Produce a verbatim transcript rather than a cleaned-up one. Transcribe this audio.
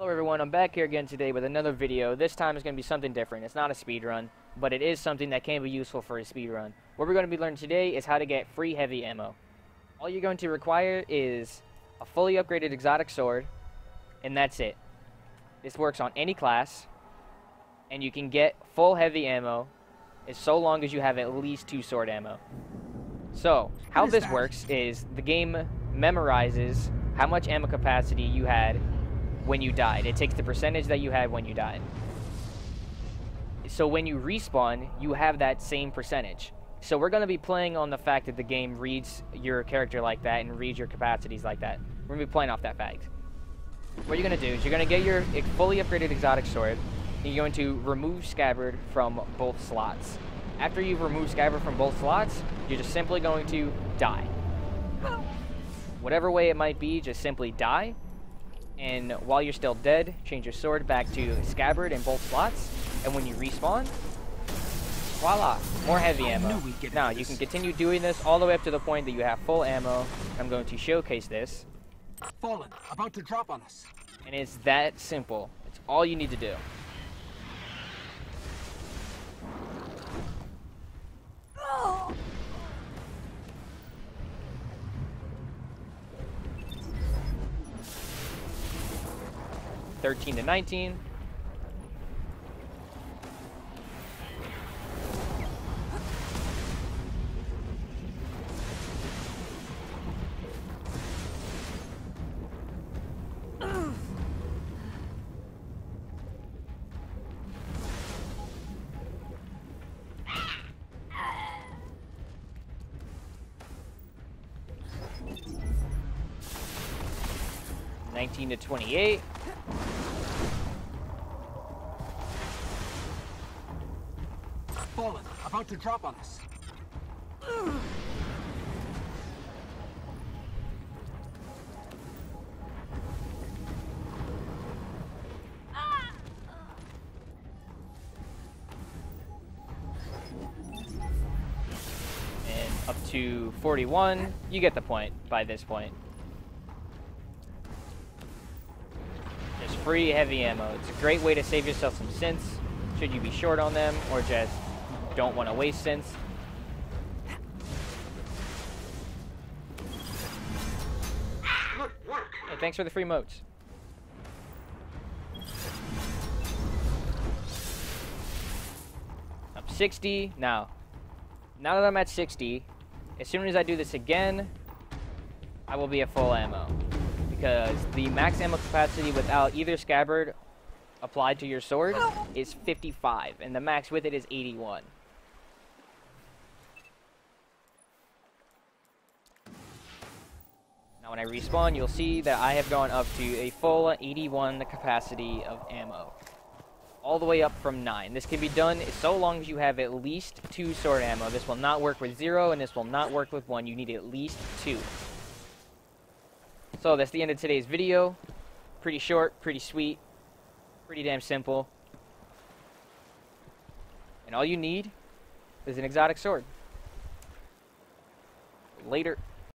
Hello everyone, I'm back here again today with another video. This time it's going to be something different. It's not a speed run, but it is something that can be useful for a speed run. What we're going to be learning today is how to get free heavy ammo. All you're going to require is a fully upgraded exotic sword, and that's it. This works on any class, and you can get full heavy ammo as so long as you have at least two sword ammo. So, how this works is the game memorizes how much ammo capacity you had when you died. It takes the percentage that you had when you died. So when you respawn, you have that same percentage. So we're going to be playing on the fact that the game reads your character like that and reads your capacities like that. We're going to be playing off that fact. What you're going to do is you're going to get your fully upgraded exotic sword, and you're going to remove Scabbard from both slots. After you've removed Scabbard from both slots, you're just simply going to die. Whatever way it might be, just simply die. And while you're still dead, change your sword back to Scabbard in both slots. And when you respawn, voila, more heavy ammo. Now, you can continue doing this all the way up to the point that you have full ammo. I'm going to showcase this. Fallen, about to drop on us. And it's that simple. It's all you need to do. thirteen to nineteen. nineteen to twenty-eight. Fallen, about to drop on us. And up to forty-one. You get the point by this point. Just free heavy ammo. It's a great way to save yourself some cents should you be short on them or just don't want to waste since. Hey, thanks for the free motes. I'm sixty now. Now that I'm at sixty, as soon as I do this again, I will be at full ammo because the max ammo capacity without either Scabbard applied to your sword is fifty-five, and the max with it is eighty-one. When I respawn, you'll see that I have gone up to a full eighty-one capacity of ammo. All the way up from nine. This can be done so long as you have at least two sword ammo. This will not work with zero, and this will not work with one. You need at least two. So that's the end of today's video. Pretty short, pretty sweet, pretty damn simple. And all you need is an exotic sword. Later.